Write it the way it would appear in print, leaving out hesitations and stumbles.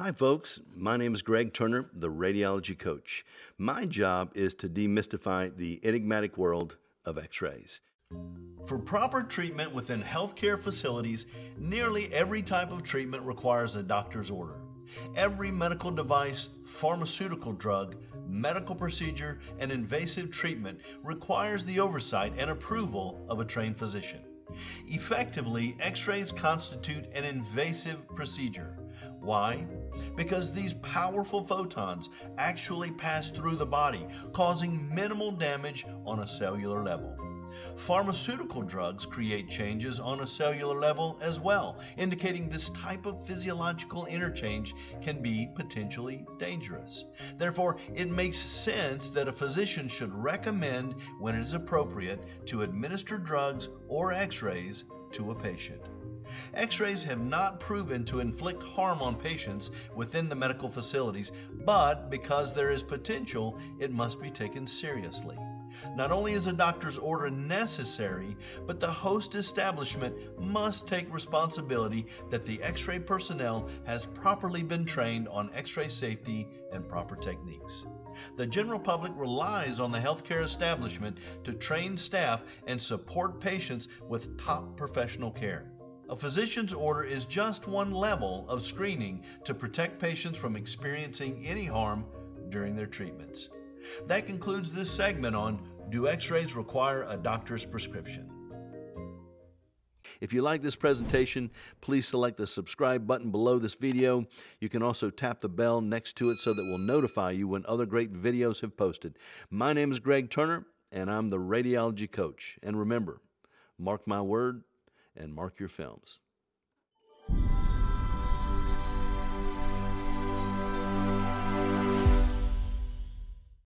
Hi folks, my name is Greg Turner, the Radiology Coach. My job is to demystify the enigmatic world of X-rays. For proper treatment within healthcare facilities, nearly every type of treatment requires a doctor's order. Every medical device, pharmaceutical drug, medical procedure, and invasive treatment requires the oversight and approval of a trained physician. Effectively, X-rays constitute an invasive procedure. Why? Because these powerful photons actually pass through the body, causing minimal damage on a cellular level. Pharmaceutical drugs create changes on a cellular level as well, indicating this type of physiological interchange can be potentially dangerous. Therefore, it makes sense that a physician should recommend, when it is appropriate, to administer drugs or X-rays to a patient. X-rays have not proven to inflict harm on patients within the medical facilities, but because there is potential, it must be taken seriously. Not only is a doctor's order necessary, but the host establishment must take responsibility that the X-ray personnel has properly been trained on X-ray safety and proper techniques. The general public relies on the healthcare establishment to train staff and support patients with top professional care. A physician's order is just one level of screening to protect patients from experiencing any harm during their treatments. That concludes this segment on Do X-rays require a doctor's prescription? If you like this presentation, please select the subscribe button below this video. You can also tap the bell next to it so that we'll notify you when other great videos have posted. My name is Greg Turner, and I'm the Radiology Coach. And remember, mark my word and mark your films.